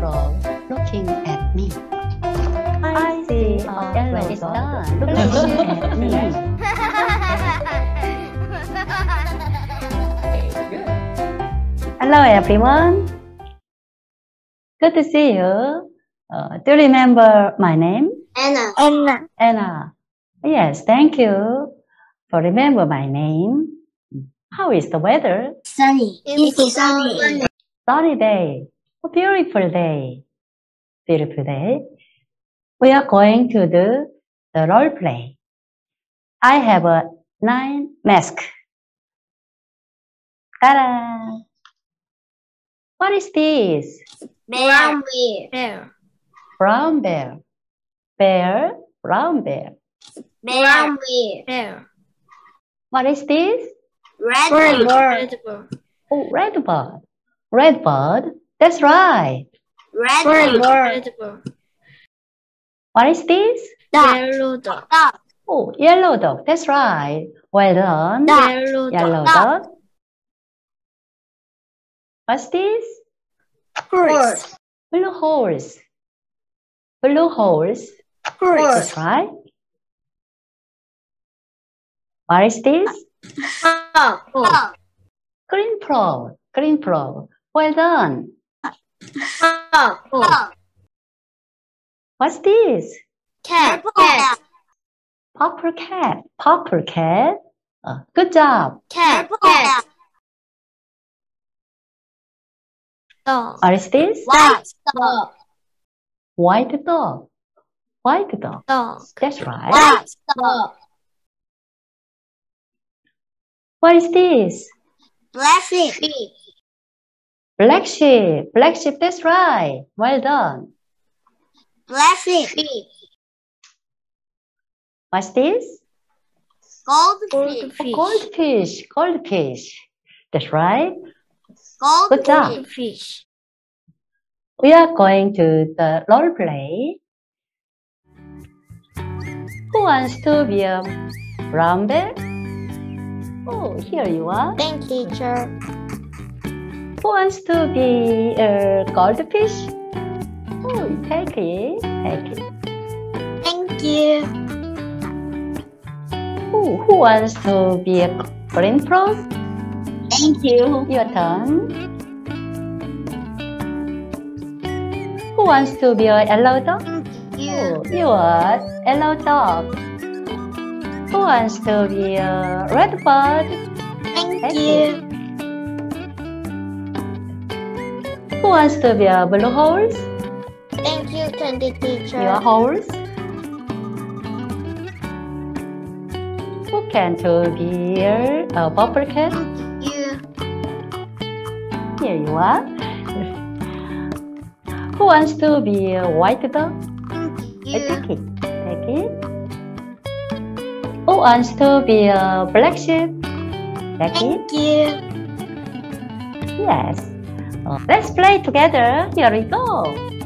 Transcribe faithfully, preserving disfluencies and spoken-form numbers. from looking at me. I see a yellow dog looking at me. Hello everyone. Good to see you. Uh, do you remember my name? Anna. Anna. Anna. Yes, thank you for remember my name. How is the weather? Sunny. It is sunny. Sunny day. A beautiful day. Beautiful day. We are going to do the role play. I have a nine mask. Ta-da! What is this? Brown bear. Bear. Brown bear. Bear. Brown bear. Brown bear. Bear. What is this? Red bird. Red bird. Oh, red bird. Red bird. That's right. Red bird. Red bird. What is this? Dog. Yellow dog. Dog. Oh, yellow dog. That's right. Well done. Dog. Yellow, yellow dog. dog. What's this? Horse. Blue horse. Blue horse. Horse. That's right. What is this? Oh, oh. Green frog, green frog. Well done. Oh, oh. What's this? Cat, purple cat. Purple cat, purple cat. Uh, good job. Cat, cat. Dog. What is this? White dog. White dog. White dog. Dog. That's right. White dog. What is this? Black sheep. Black sheep. Black sheep. That's right. Well done. Black sheep. What's this? Goldfish. Oh, goldfish. Goldfish. That's right. Goldfish. We are going to the role play. Who wants to be a brown bear? Oh, here you are. Thank you, teacher. Who wants to be a goldfish? Oh, take it, take it. Thank you. Oh, who wants to be a green frog? Thank you. Your turn. Who wants to be a yellow dog? Thank you. Oh, you are a yellow dog. Who wants to be a red bird? Thank, Thank you. you. Who wants to be a blue horse? Thank you, Cindy teacher. Your horse. Who can to be a purple cat? Thank you. Here you are. Who wants to be a white dog? Thank you. Take it. Take it. Who wants to be a black sheep? Black Thank sheep? you. Yes. Let's play together. Here we go.